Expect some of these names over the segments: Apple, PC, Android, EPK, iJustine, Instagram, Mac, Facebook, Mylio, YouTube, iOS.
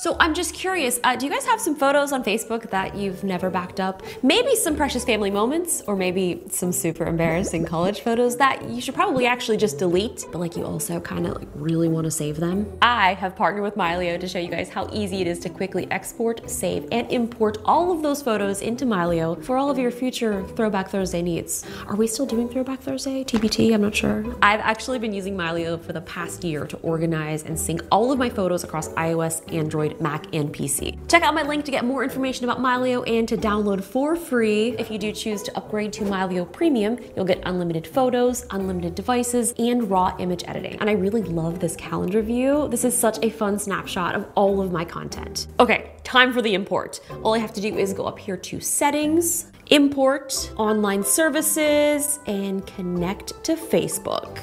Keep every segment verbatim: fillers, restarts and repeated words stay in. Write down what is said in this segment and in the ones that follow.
So I'm just curious, uh, do you guys have some photos on Facebook that you've never backed up? Maybe some precious family moments, or maybe some super embarrassing college photos that you should probably actually just delete, but like you also kind of like really want to save them. I have partnered with Mylio to show you guys how easy it is to quickly export, save, and import all of those photos into Mylio for all of your future Throwback Thursday needs. Are we still doing Throwback Thursday? T B T, I'm not sure. I've actually been using Mylio for the past year to organize and sync all of my photos across iOS, Android, Mac, and P C. Check out my link to get more information about Mylio and to download for free. If you do choose to upgrade to Mylio Premium, you'll get unlimited photos, unlimited devices, and raw image editing. And I really love this calendar view. This is such a fun snapshot of all of my content. Okay, time for the import. All I have to do is go up here to Settings, Import, Online Services, and Connect to Facebook.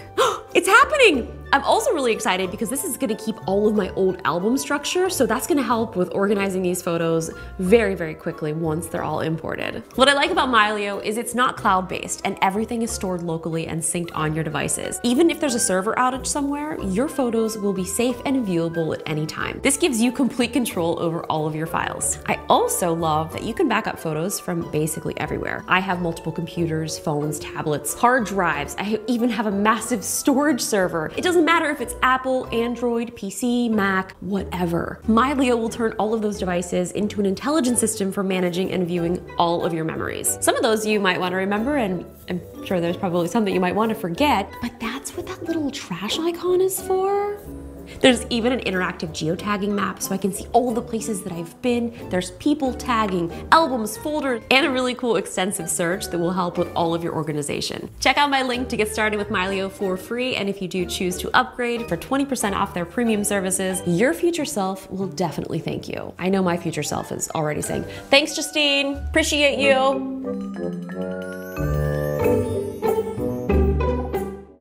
It's happening! I'm also really excited because this is gonna keep all of my old album structure, so that's gonna help with organizing these photos very, very quickly once they're all imported. What I like about Mylio is it's not cloud-based and everything is stored locally and synced on your devices. Even if there's a server outage somewhere, your photos will be safe and viewable at any time. This gives you complete control over all of your files. I also love that you can back up photos from basically everywhere. I have multiple computers, phones, tablets, hard drives. I even have a massive storage server. It doesn't Doesn't matter if it's Apple, Android, P C, Mac, whatever. Mylio will turn all of those devices into an intelligent system for managing and viewing all of your memories. Some of those you might want to remember, and I'm sure there's probably some that you might want to forget, but that's what that little trash icon is for. There's even an interactive geotagging map so I can see all the places that I've been. There's people tagging, albums, folders, and a really cool extensive search that will help with all of your organization. Check out my link to get started with Mylio for free, and if you do choose to upgrade for twenty percent off their premium services, your future self will definitely thank you. I know my future self is already saying, thanks Justine, appreciate you.